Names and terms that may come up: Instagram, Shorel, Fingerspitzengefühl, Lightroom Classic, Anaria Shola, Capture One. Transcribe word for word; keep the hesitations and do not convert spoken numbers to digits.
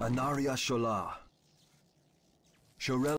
Anaria Shola. Shorel.